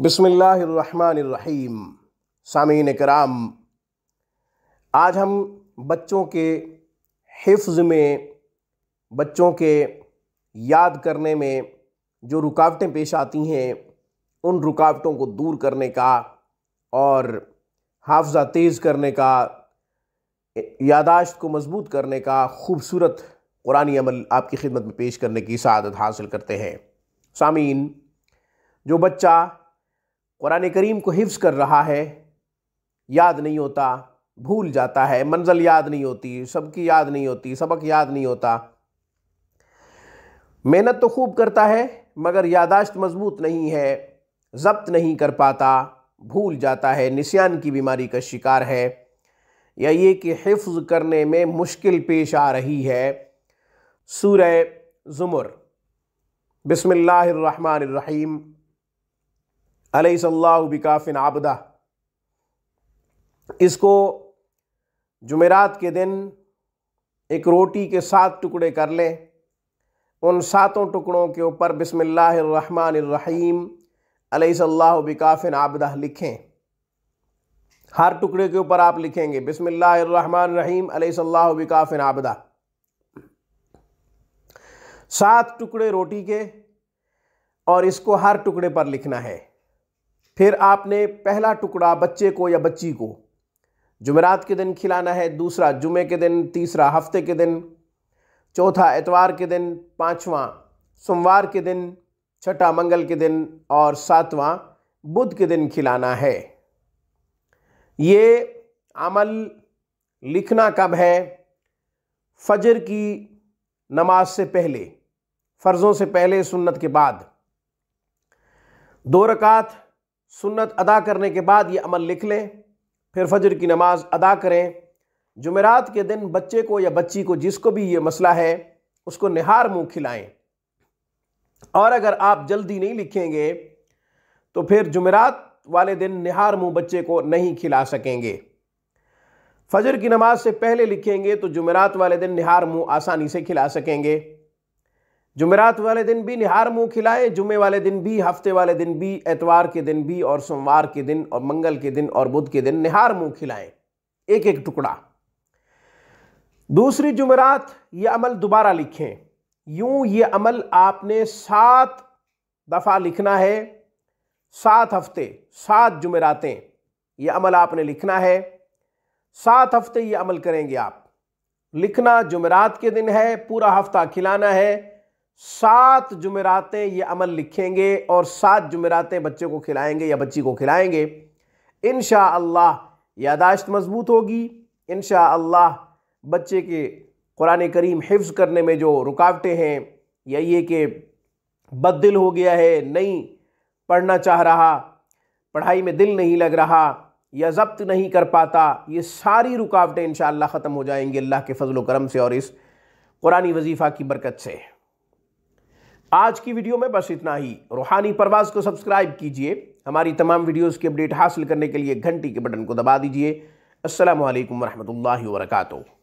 बिस्मिल्लाहिर्रहमानिर्रहीम। सामीन कराम, आज हम बच्चों के हिफ्ज़ में, बच्चों के याद करने में जो रुकावटें पेश आती हैं उन रुकावटों को दूर करने का और हाफ़ज़ा तेज़ करने का, यादाश्त को मजबूत करने का खूबसूरत कुरानी अमल आपकी खिदमत में पेश करने की सआदत हासिल करते हैं। सामीन, जो बच्चा कुरान करीम को हिफ्ज़ कर रहा है, याद नहीं होता, भूल जाता है, मंजिल याद नहीं होती, सबकी याद नहीं होती, सबक याद नहीं होता, मेहनत तो खूब करता है मगर यादाश्त मजबूत नहीं है, ज़ब्त नहीं कर पाता, भूल जाता है, निस्यान की बीमारी का शिकार है, या ये कि हिफ्ज़ करने में मुश्किल पेश आ रही है। सूरह ज़ुमर, बिस्मिल्लाहिर्रहमानिर्रहीम। अलैहिस्सल्लाहु बिकाफ़िन आबदा, इसको जुमेरात के दिन एक रोटी के 7 टुकड़े कर लें, उन 7 टुकड़ों के ऊपर बिस्मिल्लाहिर्रहमानिर्रहीम अलैहिस्सल्लाहु बिकाफ़िन आबदा लिखें। हर टुकड़े के ऊपर आप लिखेंगे बिस्मिल्लाहिर्रहमानिर्रहीम अलैहिस्सल्लाहु बिकाफ़िन आबदा। 7 टुकड़े रोटी के, और इसको हर टुकड़े पर लिखना है। फिर आपने पहला टुकड़ा बच्चे को या बच्ची को जुमेरात के दिन खिलाना है, दूसरा जुमे के दिन, तीसरा हफ्ते के दिन, चौथा एतवार के दिन, पांचवा सोमवार के दिन, छठा मंगल के दिन और सातवां बुध के दिन खिलाना है। ये अमल लिखना कब है? फजर की नमाज से पहले, फ़र्ज़ों से पहले, सुन्नत के बाद, 2 रकात सुन्नत अदा करने के बाद ये अमल लिख लें, फिर फजर की नमाज अदा करें। जुमेरात के दिन बच्चे को या बच्ची को, जिसको भी ये मसला है, उसको निहार मुँह खिलाएं। और अगर आप जल्दी नहीं लिखेंगे तो फिर जुमेरात वाले दिन निहार मुँह बच्चे को नहीं खिला सकेंगे। फजर की नमाज से पहले लिखेंगे तो जुमेरात वाले दिन निहार मुँह आसानी से खिला सकेंगे। जुमेरात वाले दिन भी निहार मुँह खिलाएं, जुमे वाले दिन भी, हफ्ते वाले दिन भी, एतवार के दिन भी और सोमवार के दिन और मंगल के दिन और बुध के दिन निहार मुँह खिलाएं, एक एक टुकड़ा। दूसरी जुमेरात ये अमल दोबारा लिखें। यूँ ये अमल आपने 7 दफ़ा लिखना है, 7 हफ्ते, 7 जुमेरातें ये अमल आपने लिखना है। 7 हफ्ते ये अमल करेंगे आप, लिखना जुमेरात के दिन है, पूरा हफ्ता खिलाना है। 7 जुमेरातें ये अमल लिखेंगे और 7 जुमेरातें बच्चे को खिलाएंगे या बच्ची को खिलाएंगे। इंशाअल्लाह यादाश्त मजबूत होगी, इंशाअल्लाह बच्चे के कुरान करीम हिफ्ज करने में जो रुकावटें हैं, या ये कि बददिल हो गया है, नहीं पढ़ना चाह रहा, पढ़ाई में दिल नहीं लग रहा, या ज़ब्त नहीं कर पाता, ये सारी रुकावटें इंशाअल्लाह ख़त्म हो जाएंगी अल्लाह के फजल व करम से और इस कुरानी वजीफ़ा की बरकत से। आज की वीडियो में बस इतना ही। रूहानी परवाज़ को सब्सक्राइब कीजिए। हमारी तमाम वीडियोज़ की अपडेट हासिल करने के लिए घंटी के बटन को दबा दीजिए। अस्सलामु अलैकुम वरहमतुल्लाहि वबरकातुहू।